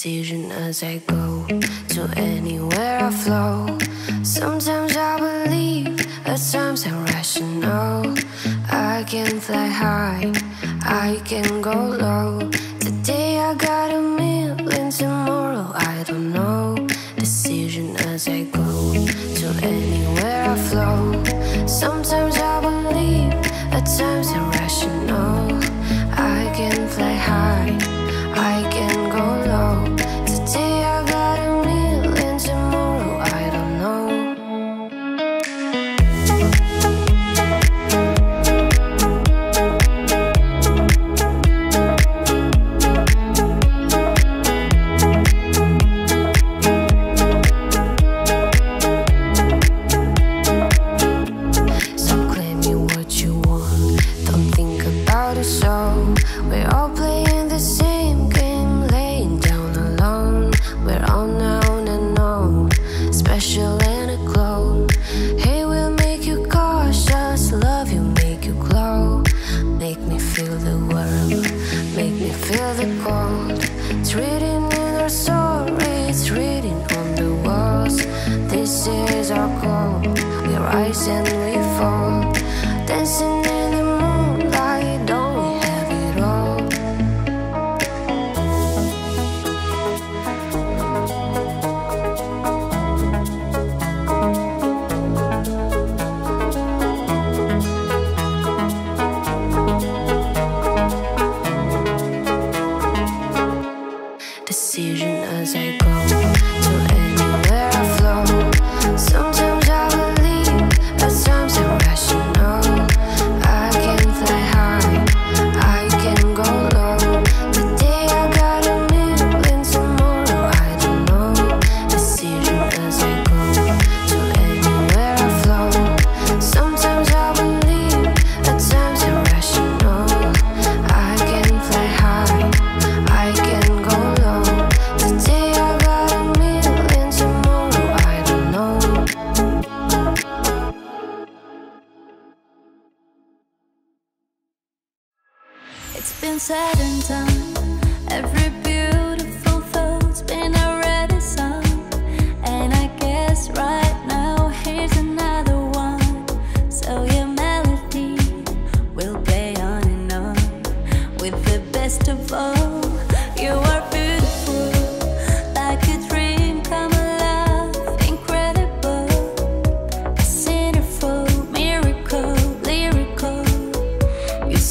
decision as I go. To anywhere I flow. Sometimes I believe, at times I'm rational. I can fly high, I can go low. Today I got a million, tomorrow I don't know. Decision as I go. To anywhere I flow. Sometimes I believe, at times I'm rational. I can fly high, I can go low. Today I got a million, tomorrow I don't know.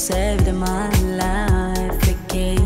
Saved my life again.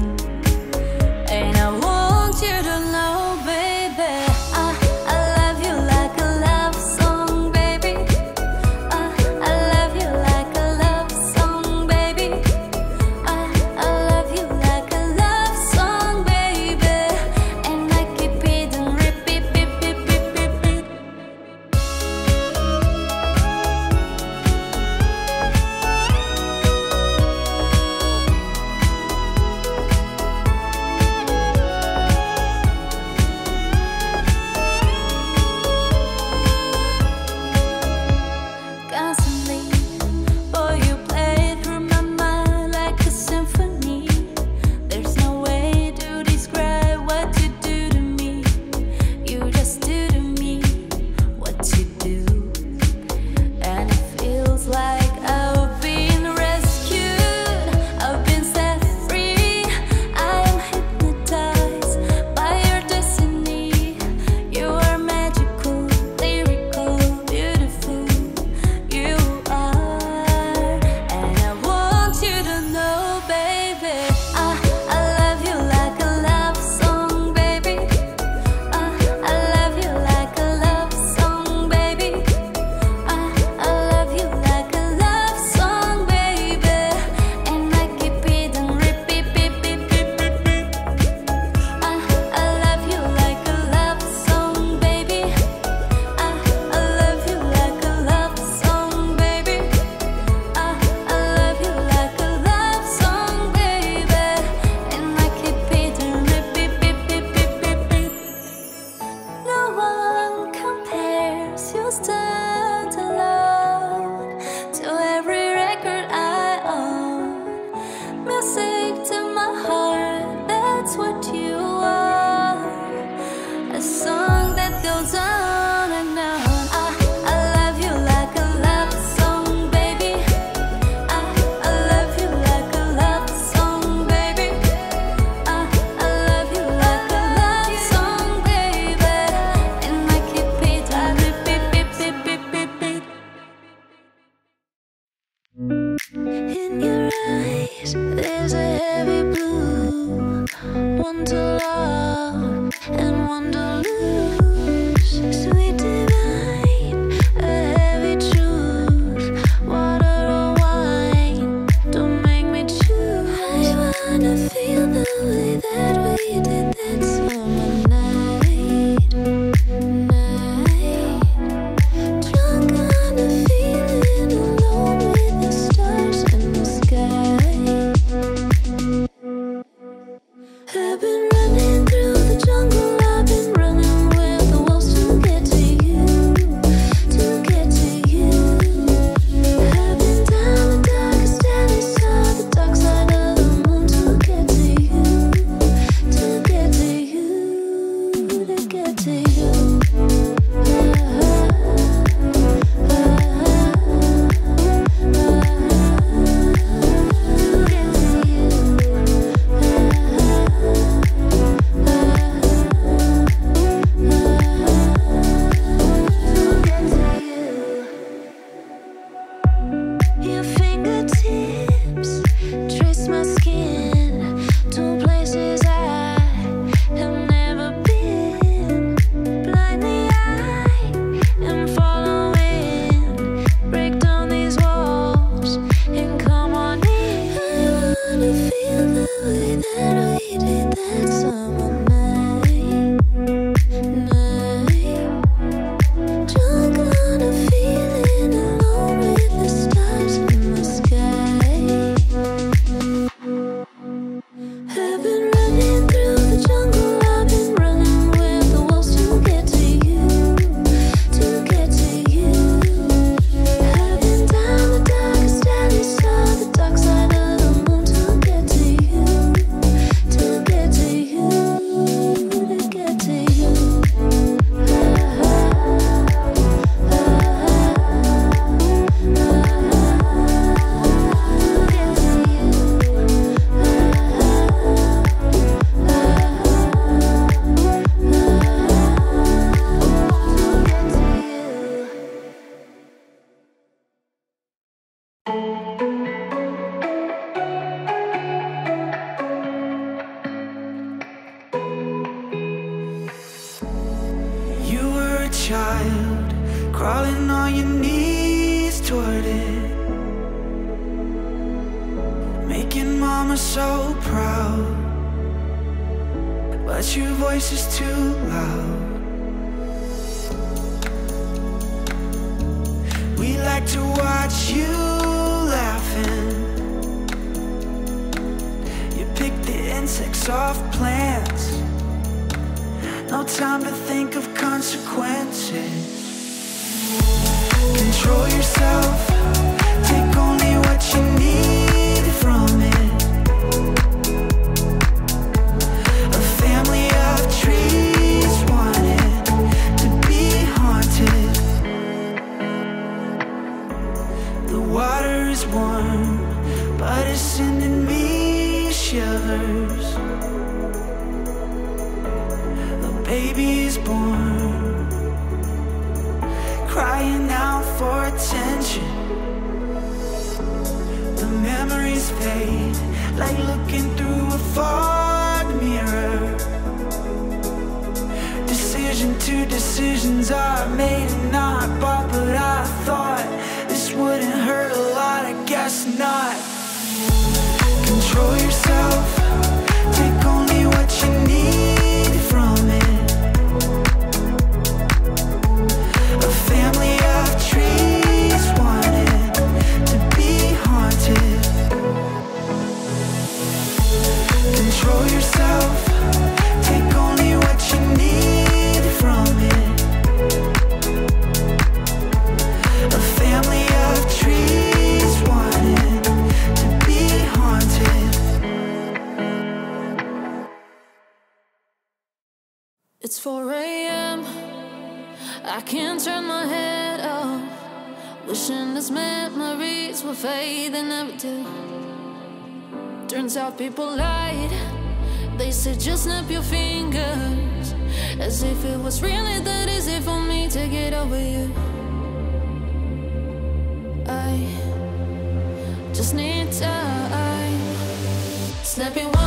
Snapping 1, 2,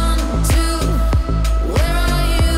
where are you?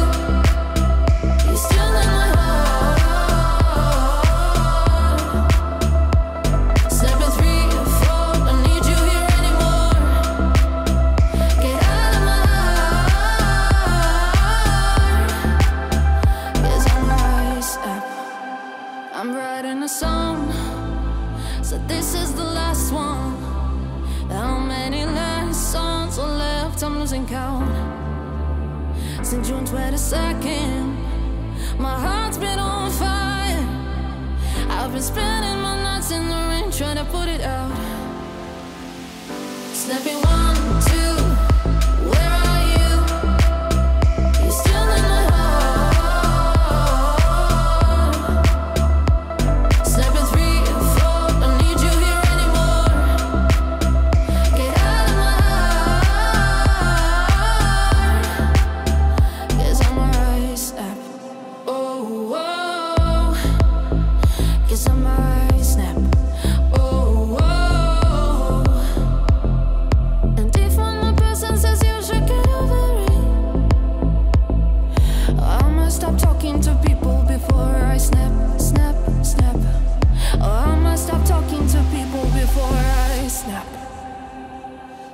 losing count since June 22nd. My heart's been on fire. I've been spending my nights in the rain trying to put it out. Snapping 1, 2.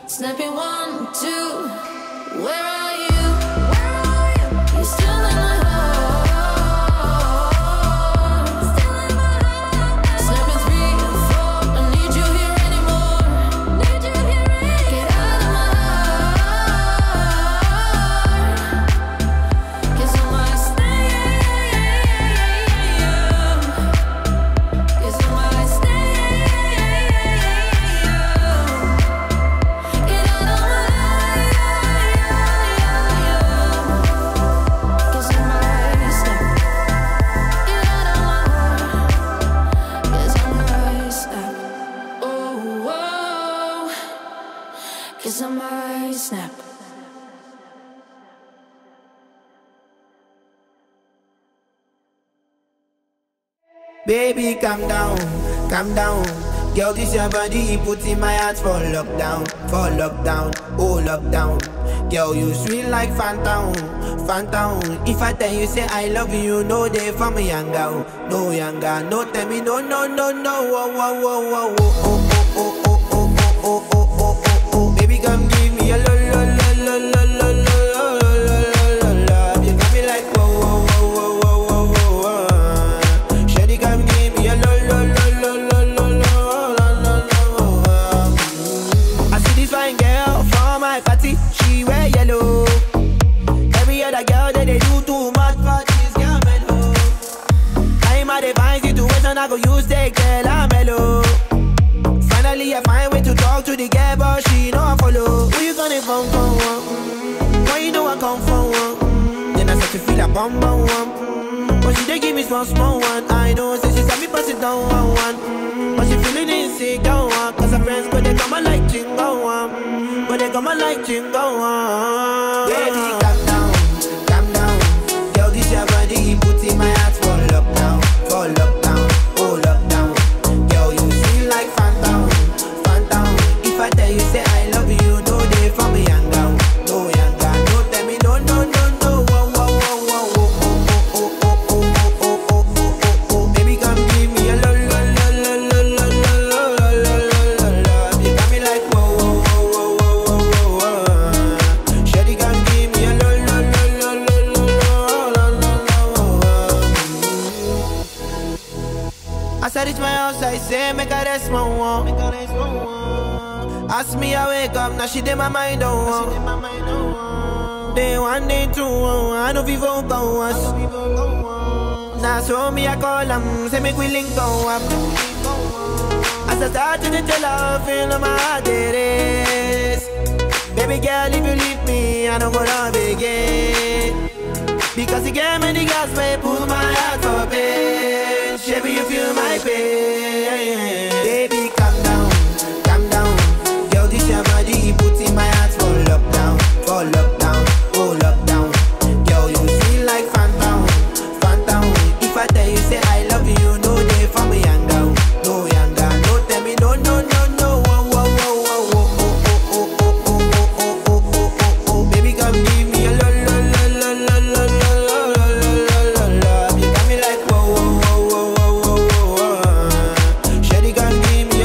Snapping 1, 2, where are you? You're still in my heart. Snapping 3 and 4, don't need you here anymore. Get out of my heart, 'cause I might stay, 'cause I might stay. Somebody snap. Baby, calm down, calm down. Girl, this your body put in my heart for lockdown, for lockdown, oh lockdown. Girl, you sweet like Fanta, Fanta. If I tell you say I love you, no day for me younger, no younger. No tell me no, no, no, no. Oh, oh, oh, oh, oh, oh, oh, oh, oh, oh. Come give me a lo lo lo lo lo lo lo lo love. You got me like whoa whoa whoa whoa whoa whoa whoa. Shawty come give me a lo lo lo lo lo lo lo. I see this fine girl from my party, she wear yellow. Every other girl that they do too much for this girl mellow. Time I define situation, I go use that girl I'm mellow. Finally I find way to talk to the girl, but she no follow. Who you gonna phone for? Why you know I come for one? Then I start to feel a bum bum one. But she dey give me small small one. I know, say she saw me pass it down one. But she feeling insecure one. 'Cause her friends go they come and like jingle one. But they come and like jingle one. Baby, calm down, calm down. Girl, this your body put in my heart for lockdown, for lockdown. Ask me I wake up, now she did my mind on. Day one, day two, I know people go us. Now so me I call them, say make we link go up. As I start to tell her, feel my heart it is. Baby girl, if you leave me, I don't go love again. Because you gave me the gas, may pull my heart for pain. Baby, you feel my pain. Baby, calm down, calm down. Girl, this your body put in my heart for lockdown, for lockdown, oh lockdown. Girl, you feel like phantom, phantom. If I tell you say I love you, no day for me younger, no younger. No tell me no, no, no, no. Oh, oh, oh, oh, oh, oh, oh, oh, oh, oh, oh, oh, oh, oh. Baby, come give me a lo lo lo lo lo lo lo lo lo. You got me like whoa whoa whoa whoa whoa whoa. Shawty, come give me.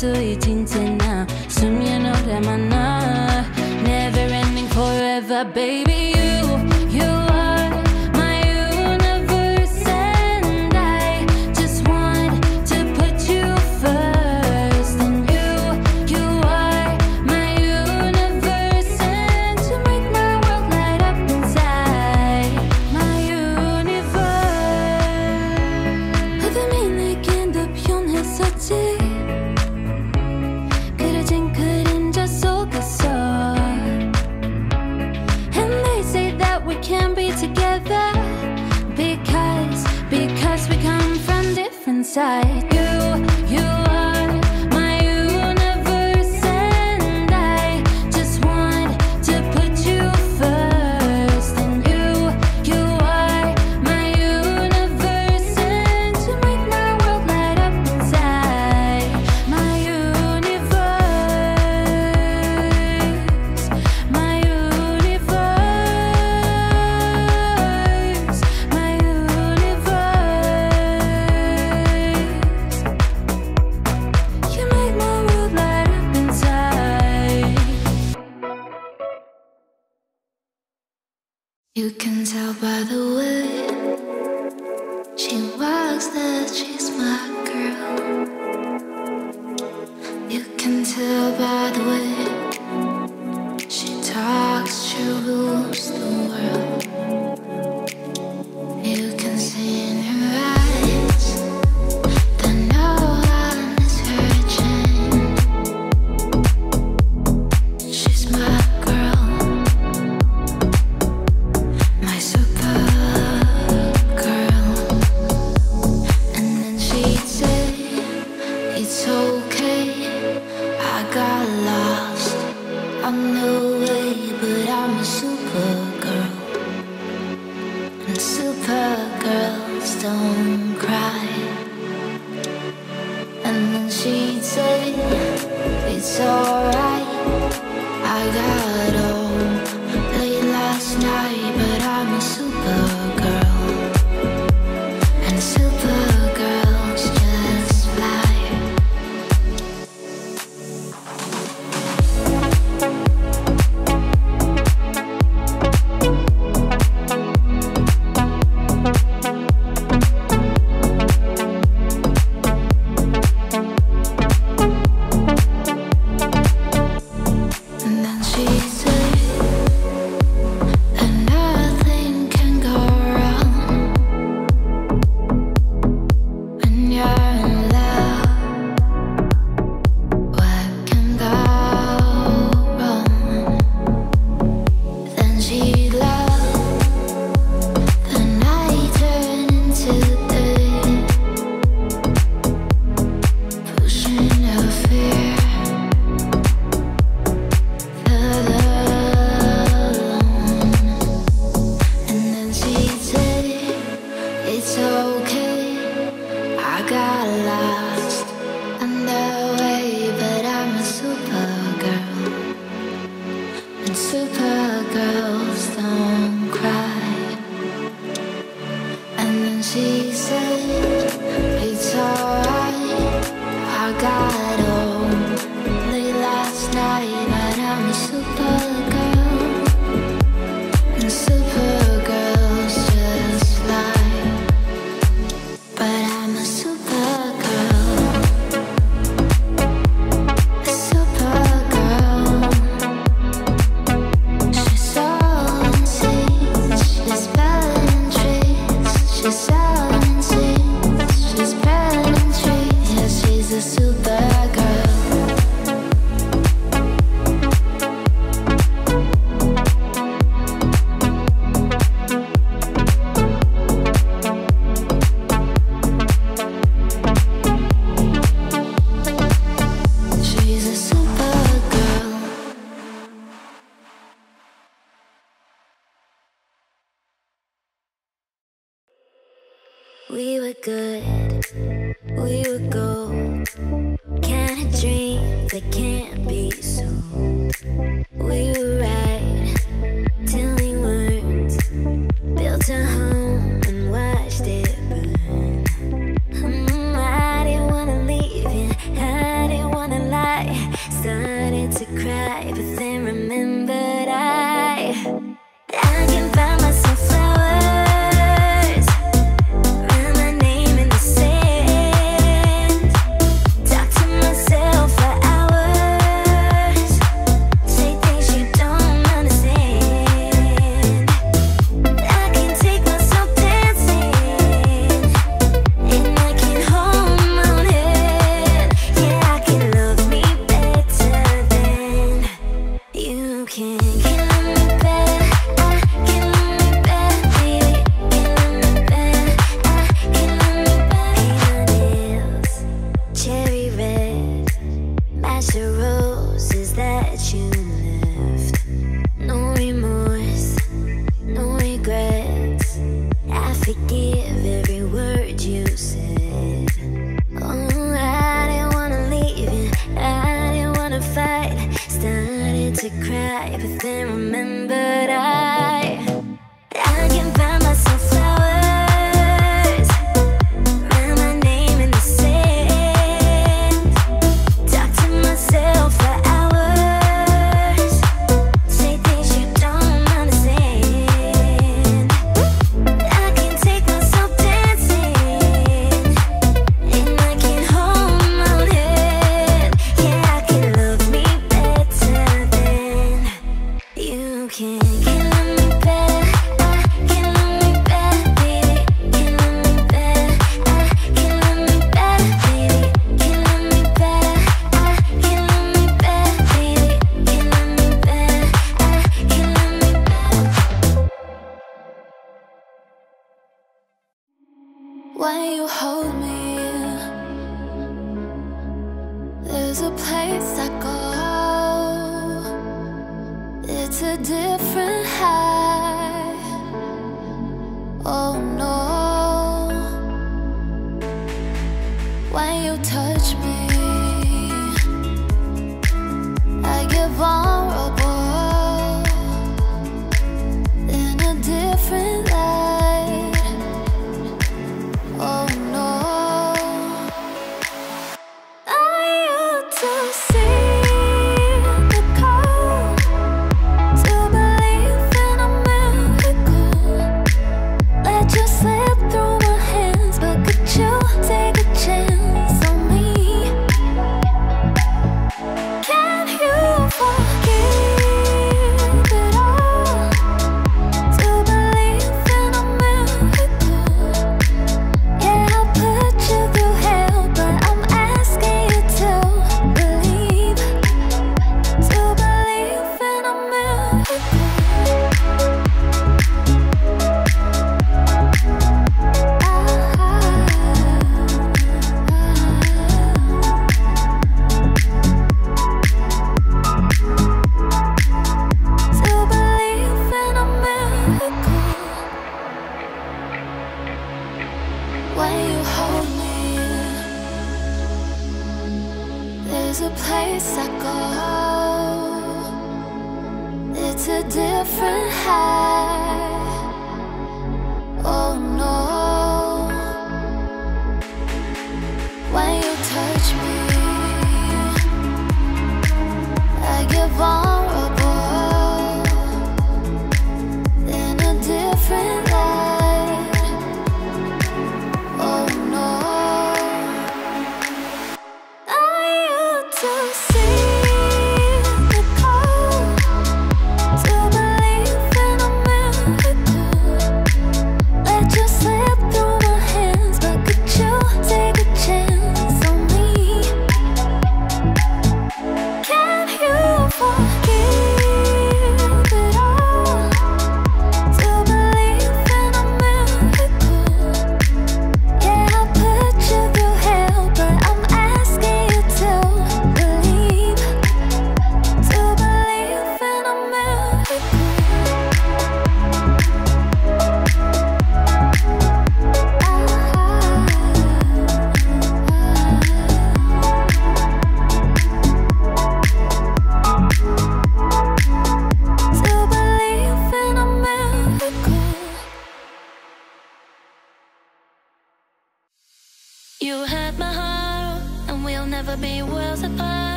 After 18, 10 now, soon you know that my love never ending forever, baby. You are my universe, and I just want to put you first. And you are my universe, and you make my world light up inside. My universe. 어둠이 낀 듯 변했었지. Together because we come from different sides. You are my universe, and I just want to put you first. And you are my universe, and you make my world light up inside. My universe, my universe. You can tell by the way she walks that she's my girl. You can tell by the way she talks, she rules the world. You can see in her eyes. Don't cry. And then she'd say, it's alright. I got home late last night, but I'm a supergirl. And supergirls just We were good, we were gold. Kind of dreams that can't be sold. We were right till we weren't. Built a home and watched it burn. I didn't wanna leave you, I didn't wanna forgive every word you said. Oh, I didn't wanna leave you, I didn't wanna fight. Started to cry, but then remembered I can find myself flowers.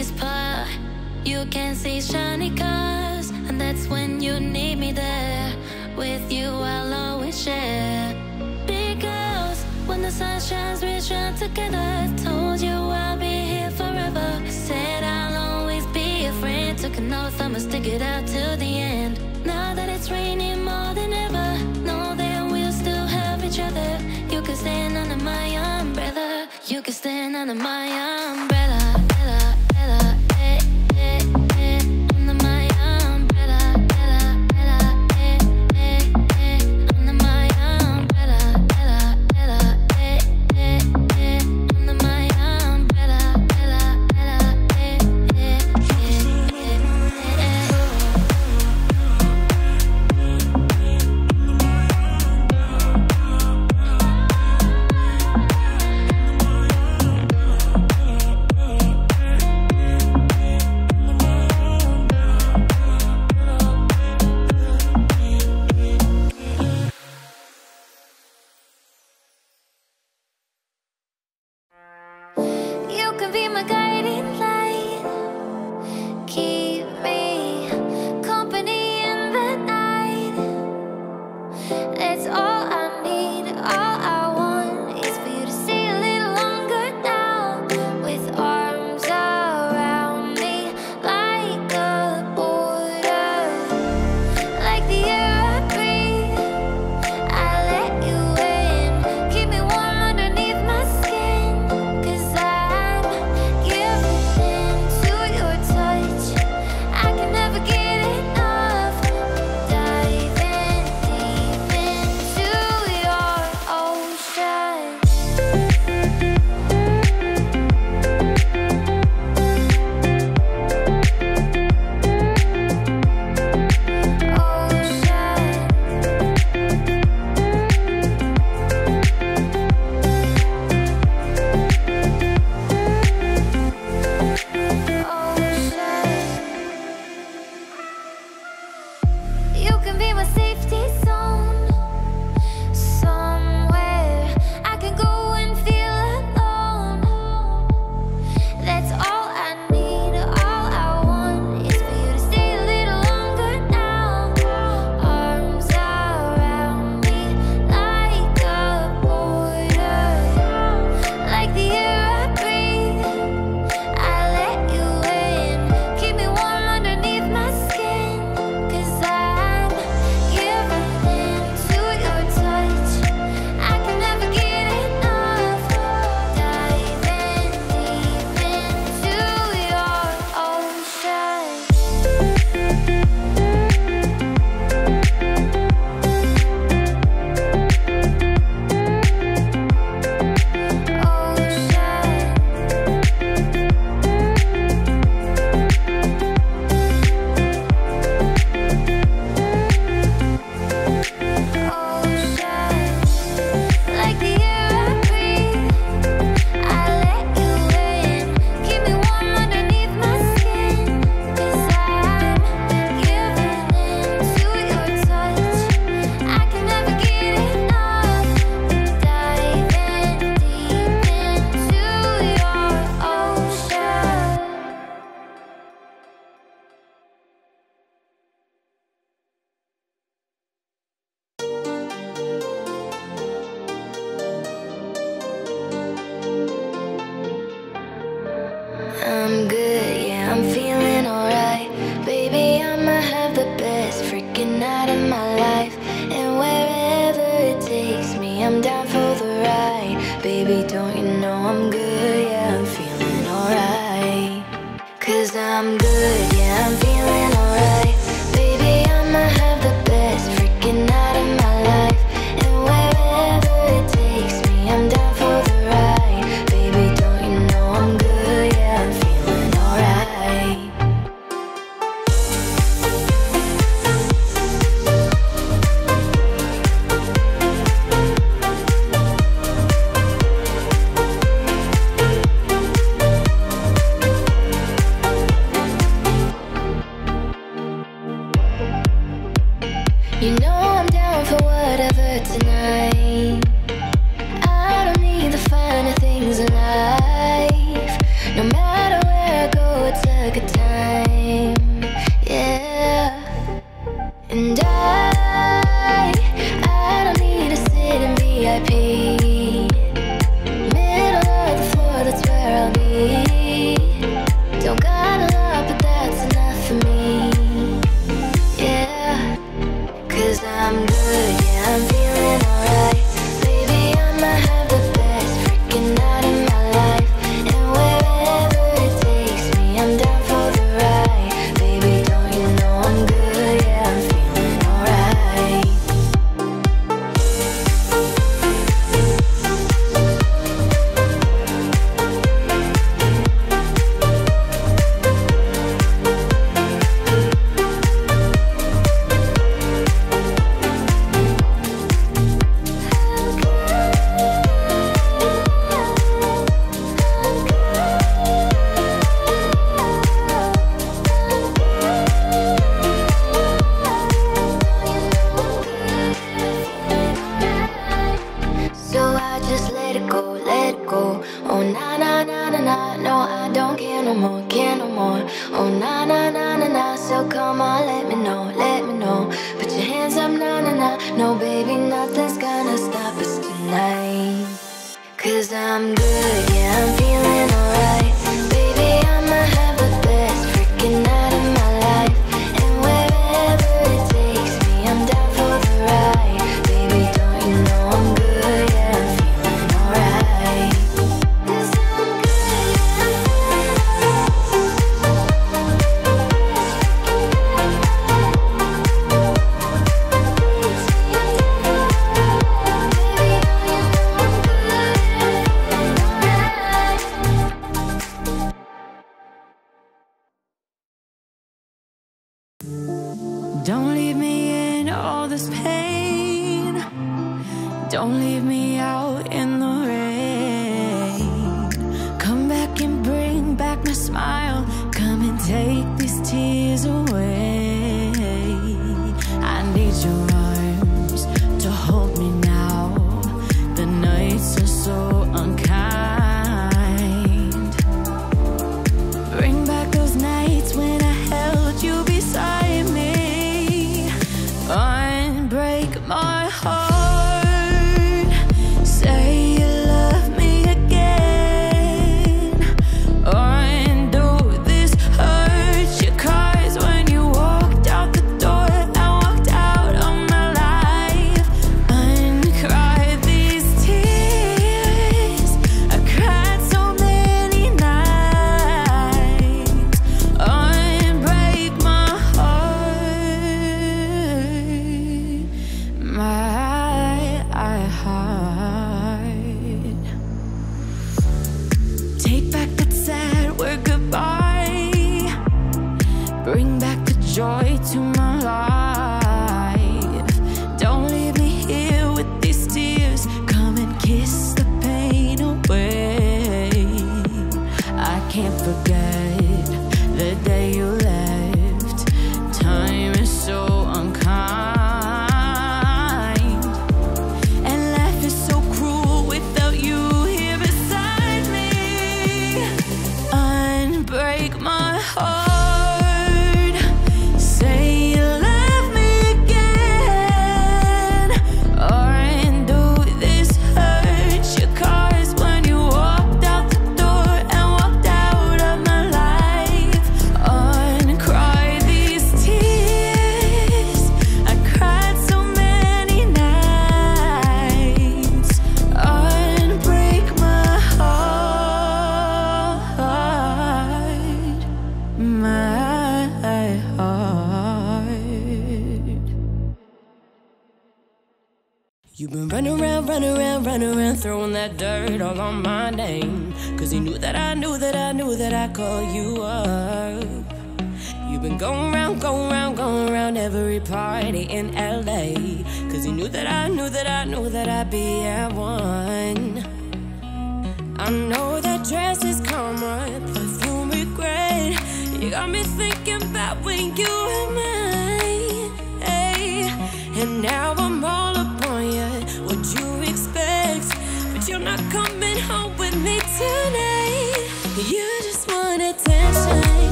darkest part. You can see shiny cars, and that's when you need me there. With you I'll always share. Big girls, when the sun shines, we shine together. Told you I'll be here forever. Said I'll always be a friend. Took an oath, I'ma stick it out till the end. Now that it's raining more than ever, know that we'll still have each other. You can stand under my umbrella. You can stand under my umbrella. Oh na na na na na, so come on, let me know. Put your hands up, na na na. No baby, nothing's gonna stop us tonight. 'Cause I'm good, yeah, I'm feeling alright. Baby, I'ma have the best freaking night of my life. And wherever it takes me, I'm down for the ride. Baby, don't you know I'm good, yeah, I'm feeling alright. 'Cause I'm good, yeah, I'm feeling you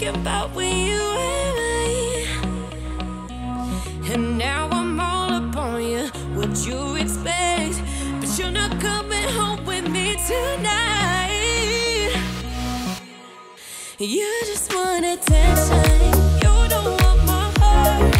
thinking about when you were mine. And now I'm all up on you. What you expect? But you're not coming home with me tonight. You just want attention. You don't want my heart.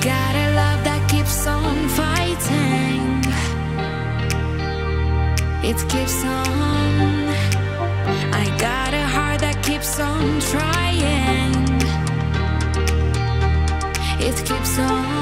Got a love that keeps on fighting. It keeps on. I got a heart that keeps on trying. It keeps on.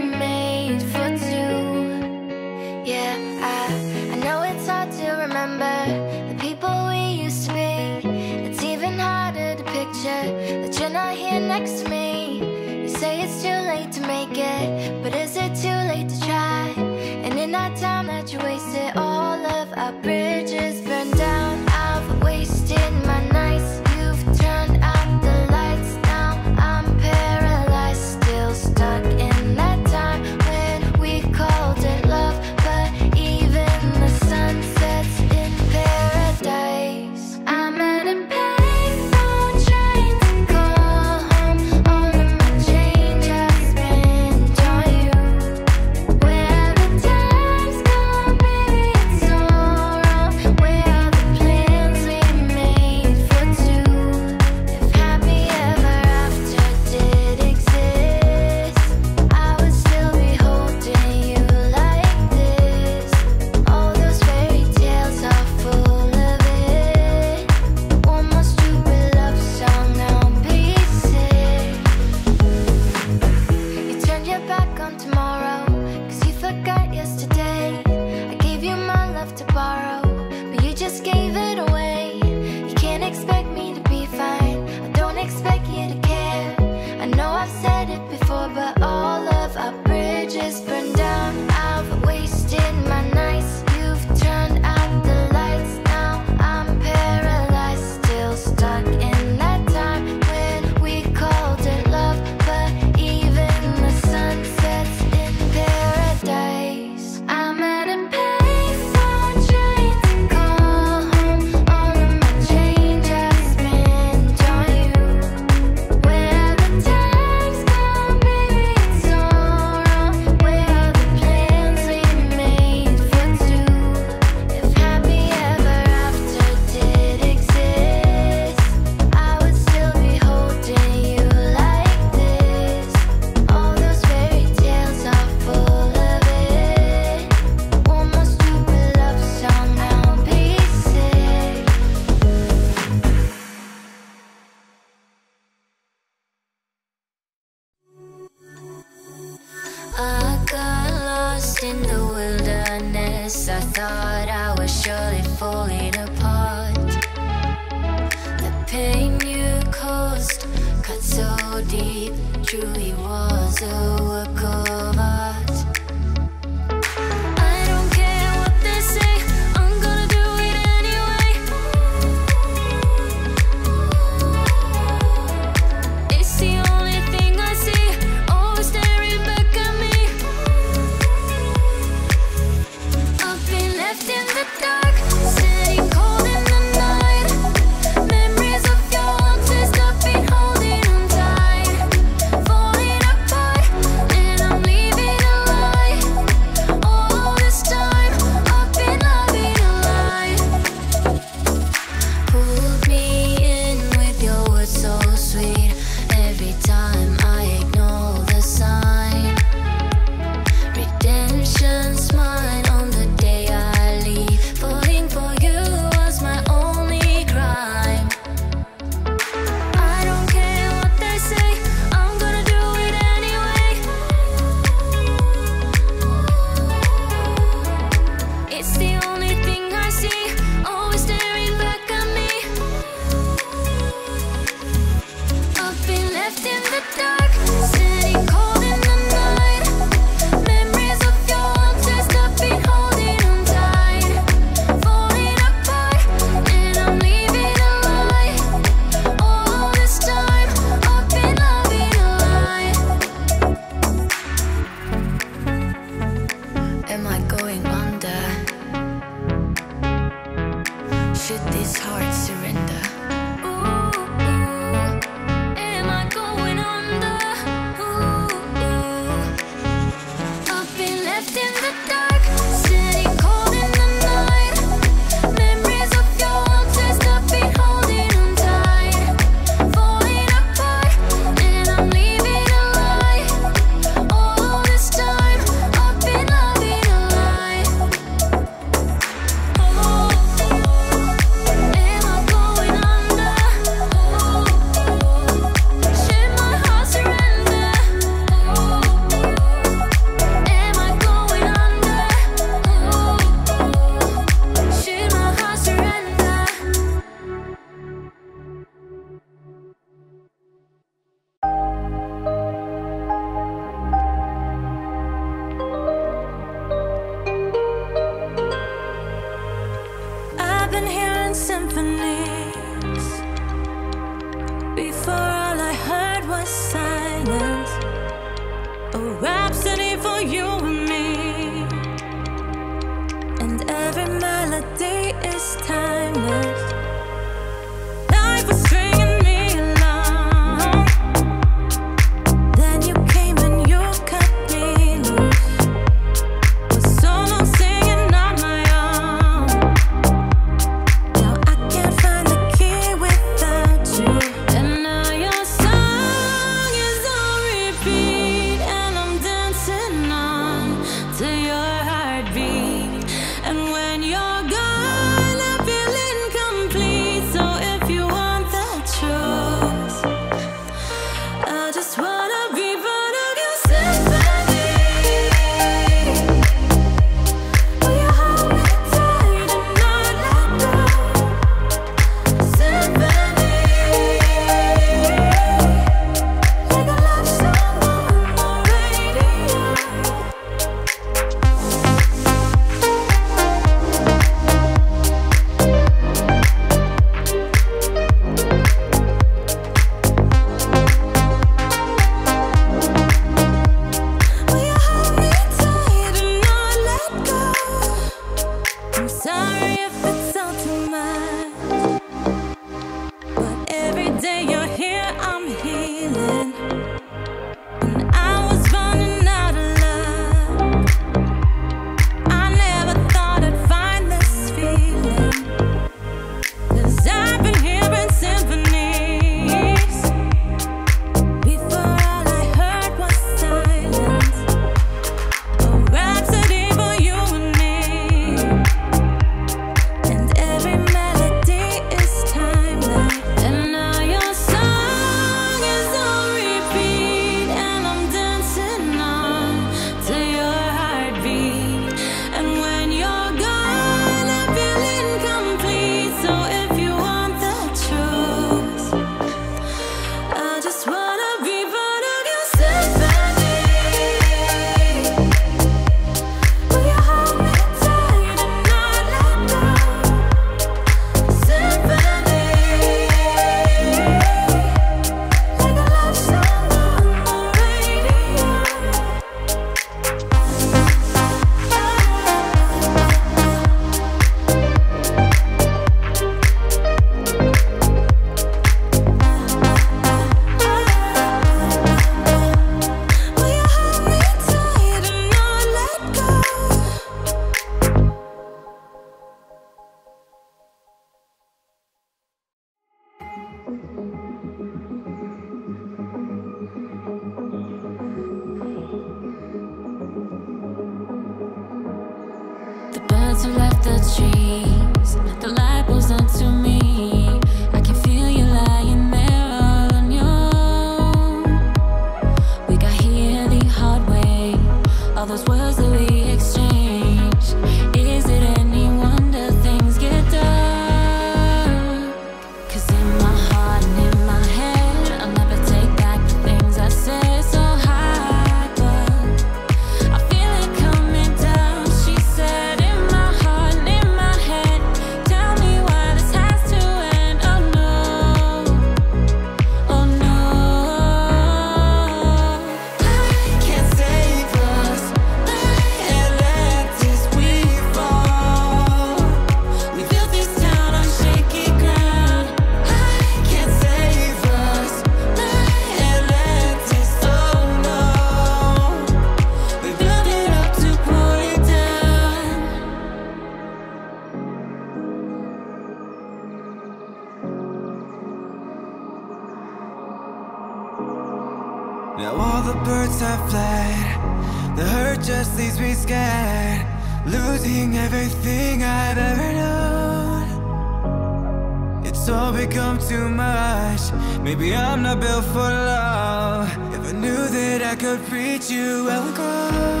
Now all the birds have fled, the hurt just leaves me scared, losing everything I've ever known. It's all become too much, maybe I'm not built for love. If I knew that I could reach you, I would go.